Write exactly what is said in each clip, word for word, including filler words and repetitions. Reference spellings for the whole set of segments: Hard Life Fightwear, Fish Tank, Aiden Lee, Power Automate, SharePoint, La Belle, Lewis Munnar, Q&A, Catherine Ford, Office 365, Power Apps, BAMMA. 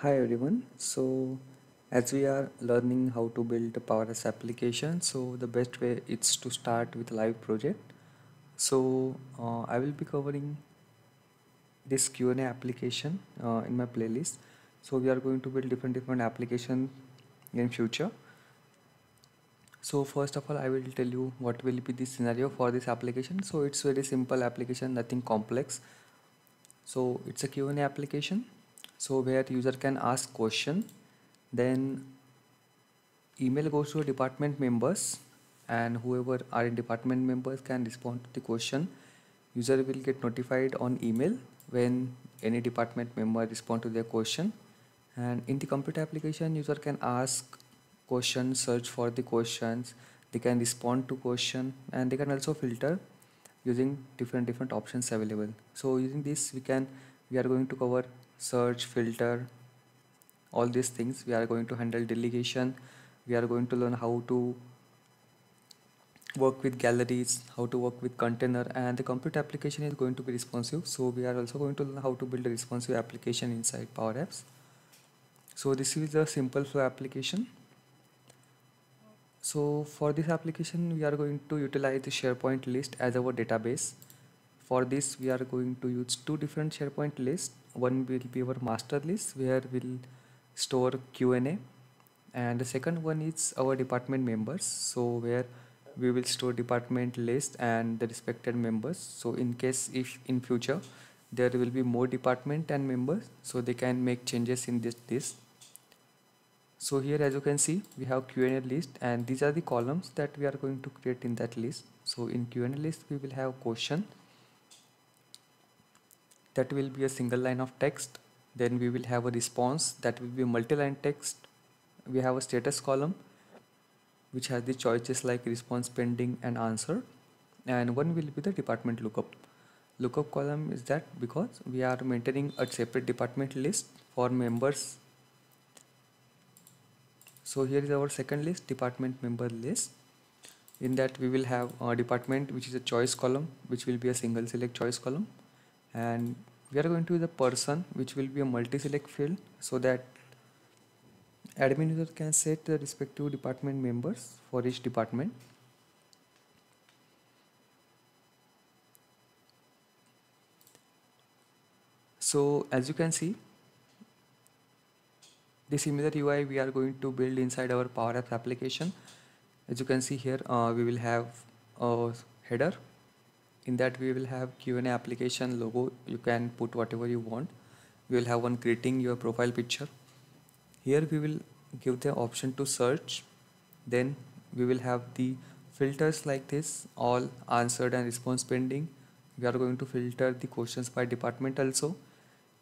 Hi everyone. So as we are learning how to build a Power Apps application, so the best way is to start with a live project. So uh, I will be covering this Q and A application uh, in my playlist. So we are going to build different different applications in future. So first of all, I will tell you what will be the scenario for this application. So it's very simple application, nothing complex. So it's a Q and A application. So where user can ask question, then email goes to department members and whoever are in department members can respond to the question. User will get notified on email when any department member respond to their question. And in the computer application, user can ask questions, search for the questions, they can respond to question, and they can also filter using different different options available. So using this, we can we are going to cover search, filter, all these things. We are going to handle delegation. We are going to learn how to work with galleries, how to work with container, and the computer application is going to be responsive. So we are also going to learn how to build a responsive application inside Power Apps. So this is a simple flow application. So for this application, we are going to utilize the SharePoint list as our database. For this, we are going to use two different SharePoint lists. One will be our master list where we'll store Q and A, and the second one is our department members, so where we will store department list and the respected members. So in case if in future there will be more department and members, so they can make changes in this list. So here, as you can see, we have Q and A list, and these are the columns that we are going to create in that list. So in Q and A list, we will have question. That will be a single line of text. Then we will have a response, that will be multi-line text. We have a status column which has the choices like response, pending, and answer. And one will be the department lookup. Lookup column is that because we are maintaining a separate department list for members. So here is our second list, department member list. In that we will have a department which is a choice column, which will be a single select choice column. And we are going to use a person, which will be a multi-select field, so that admin user can set the respective department members for each department. So as you can see, this similar U I we are going to build inside our Power Apps application. As you can see here, uh, we will have a header. In that we will have Q and A application logo. You can put whatever you want. We will have one greeting, your profile picture. Here we will give the option to search. Then we will have the filters like this, all answered and response pending. We are going to filter the questions by department also.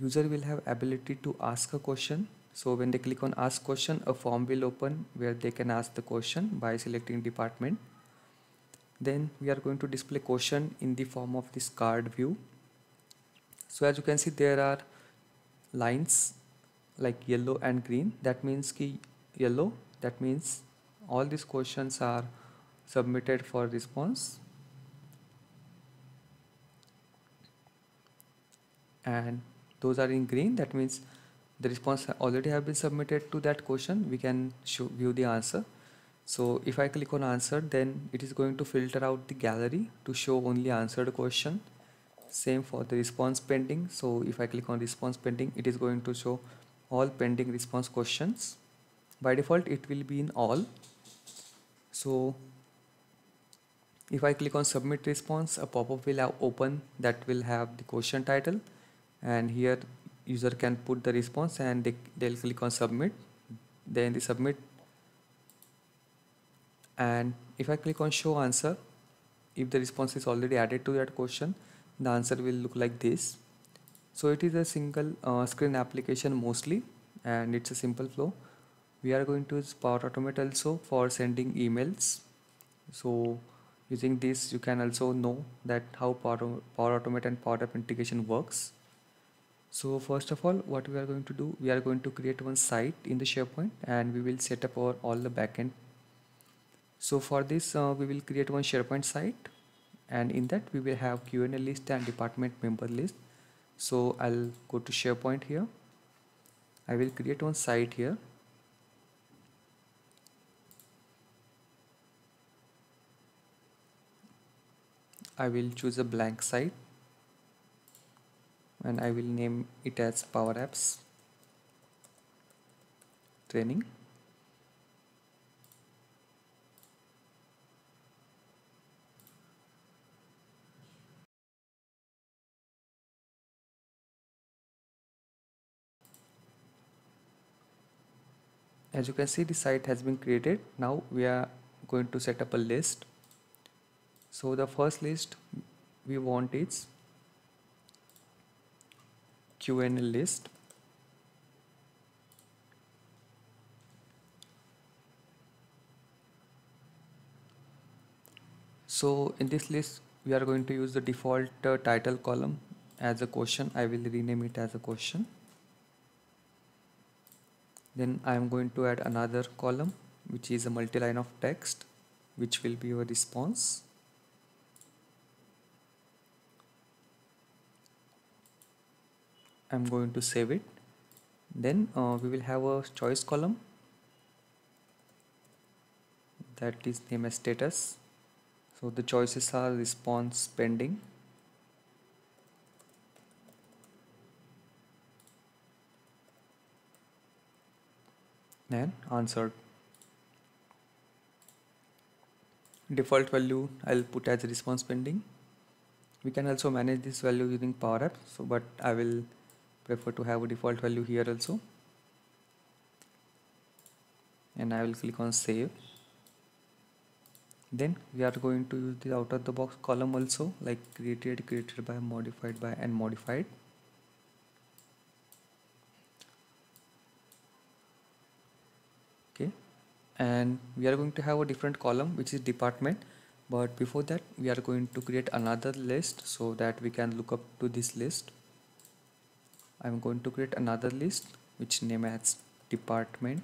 User will have ability to ask a question. So when they click on ask question, a form will open where they can ask the question by selecting department. Then we are going to display question in the form of this card view. So as you can see, there are lines like yellow and green. That means ki yellow, that means all these questions are submitted for response, and those are in green, that means the response already have been submitted to that question. We can show, view the answer. So if I click on answer, then it is going to filter out the gallery to show only answered question. Same for the response pending. So if I click on response pending, it is going to show all pending response questions. By default, it will be in all. So if I click on submit response, a pop-up will have open that will have the question title, and here user can put the response and they, they'll click on submit. Then the submit. And if I click on show answer, if the response is already added to that question, the answer will look like this. So it is a single uh, screen application mostly, and it's a simple flow. We are going to use Power Automate also for sending emails. So using this, you can also know that how Power, Power Automate and Power App integration works. So first of all, what we are going to do, we are going to create one site in the SharePoint, and we will set up our all the backend. So for this, uh, we will create one SharePoint site, and in that we will have Q and A list and department member list. So I'll go to SharePoint here. I will create one site here. I will choose a blank site and I will name it as Power Apps Training. As you can see, the site has been created. Now we are going to set up a list. So the first list we want is Q and A list. So in this list we are going to use the default uh, title column as a question. I will rename it as a question. Then I am going to add another column which is a multi-line of text, which will be your response. I am going to save it. Then uh, we will have a choice column that is named as status. So the choices are response pending, and answered. Default value I'll put as response pending. We can also manage this value using Power Apps, so but I will prefer to have a default value here also, and I will click on save. Then we are going to use the out of the box column also, like created, created by, modified by, and modified. And we are going to have a different column which is department, but before that we are going to create another list so that we can look up to this list. I am going to create another list which name as department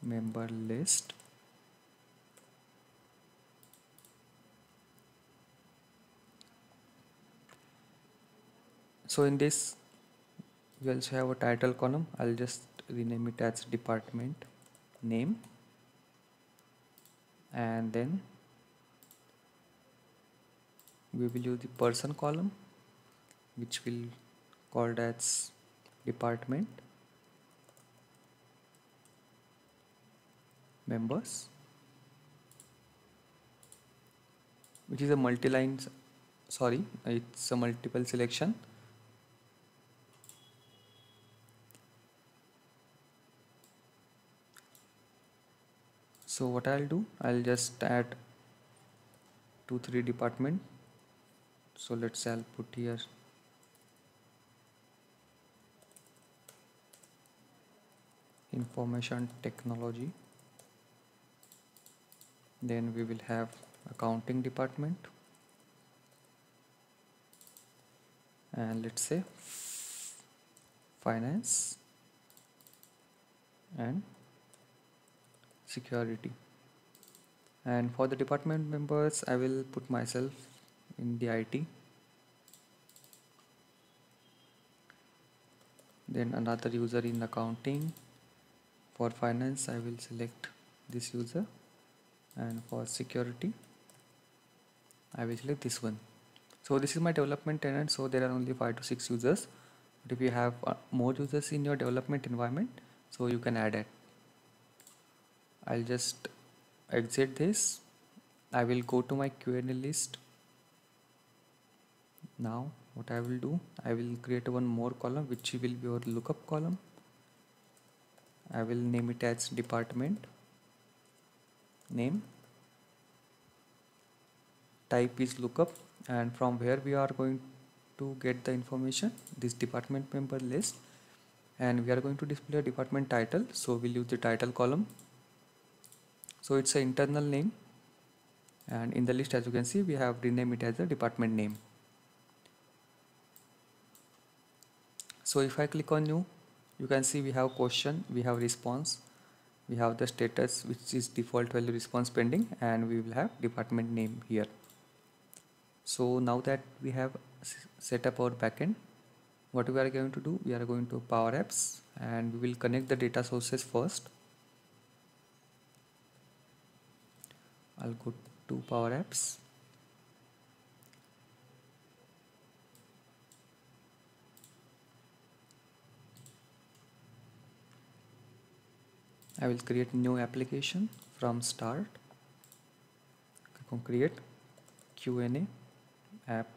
member list. So in this we also have a title column. I'll just rename it as department name, and then we will use the person column which will called as department members, which is a multi-line, sorry it's a multiple selection. So what I'll do, I'll just add two three department. So let's say I'll put here information technology. Then we will have accounting department, and let's say finance and security. And for the department members I will put myself in the I T, then another user in accounting. For finance I will select this user, and for security I will select this one. So this is my development tenant, so there are only five to six users, but if you have uh, more users in your development environment, so you can add it. I'll just exit this. I will go to my Q and A list. Now what I will do, I will create one more column which will be your lookup column. I will name it as department name. Type is lookup, and from where we are going to get the information, this department member list, and we are going to display a department title, so we'll use the title column. So it's an internal name, and in the list as you can see we have renamed it as a department name. So if I click on new, you can see we have question, we have response, we have the status which is default value response pending, and we will have department name here. So now that we have set up our backend, what we are going to do, we are going to Power Apps and we will connect the data sources first. I'll go to Power Apps. I will create new application from start. Click on create, Q and A, app.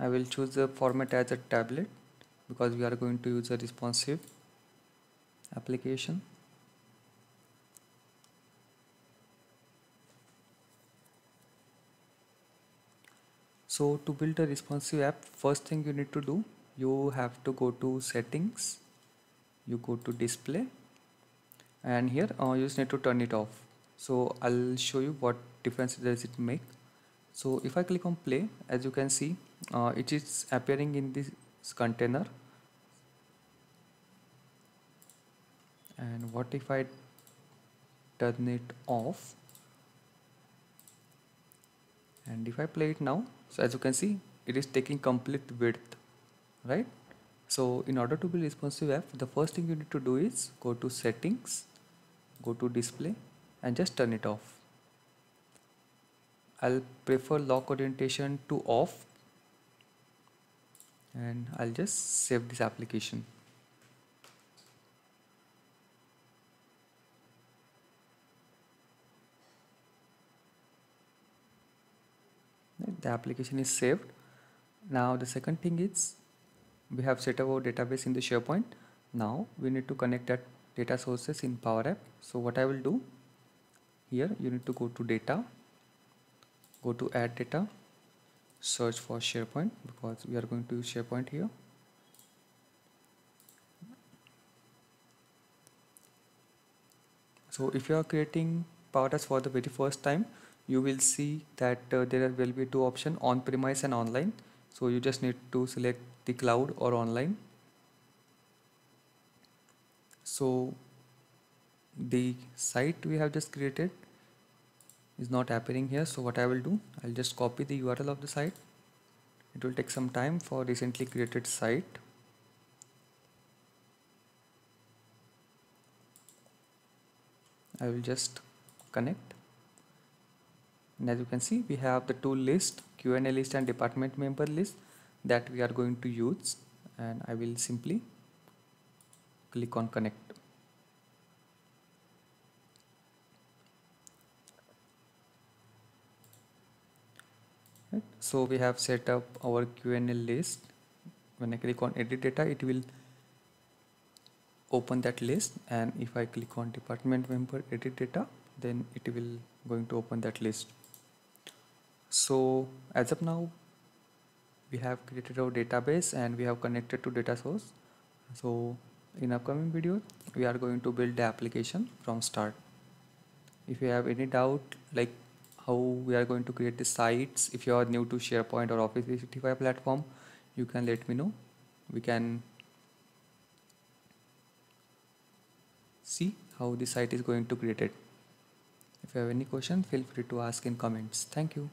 I will choose the format as a tablet because we are going to use a responsive application. So to build a responsive app, first thing you need to do, you have to go to settings, you go to display, and here uh, you just need to turn it off. So I'll show you what difference does it make. So if I click on play, as you can see, uh, it is appearing in this container. And what if I turn it off? And if I play it now, so as you can see, it is taking complete width, right? So in order to build responsive app, the first thing you need to do is go to settings, go to display, and just turn it off. I'll prefer lock orientation to off, and I'll just save this application. The application is saved. Now the second thing is, we have set up our database in the SharePoint. Now we need to connect that data sources in Power App. So what I will do here, you need to go to data, go to add data, search for SharePoint because we are going to use SharePoint here. So if you are creating Power Apps for the very first time, you will see that uh, there will be two options, on-premise and online. So you just need to select the cloud or online. So the site we have just created is not appearing here. So what I will do, I'll just copy the U R L of the site. It will take some time for recently created site. I will just connect. And as you can see, we have the two lists, Q and A list and department member list, that we are going to use, and I will simply click on connect. Right. So we have set up our Q and A list. When I click on edit data, it will open that list, and if I click on department member edit data, then it will going to open that list. So as of now, we have created our database and we have connected to data source. So in upcoming video, we are going to build the application from start. If you have any doubt, like how we are going to create the sites, if you are new to SharePoint or Office three sixty-five platform, you can let me know. We can see how the site is going to create it. If you have any question, feel free to ask in comments. Thank you.